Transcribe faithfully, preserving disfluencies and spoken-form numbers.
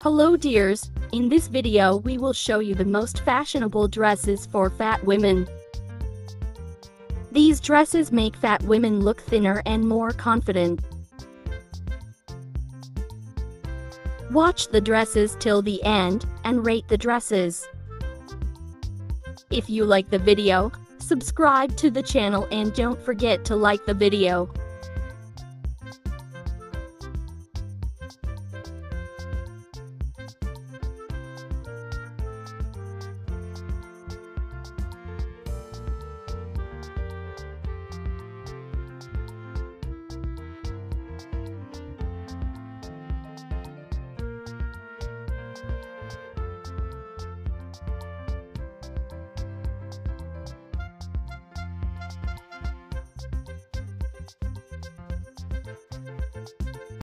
Hello dears, in this video we will show you the most fashionable dresses for fat women. These dresses make fat women look thinner and more confident. Watch the dresses till the end and rate the dresses. If you like the video, subscribe to the channel and don't forget to like the video.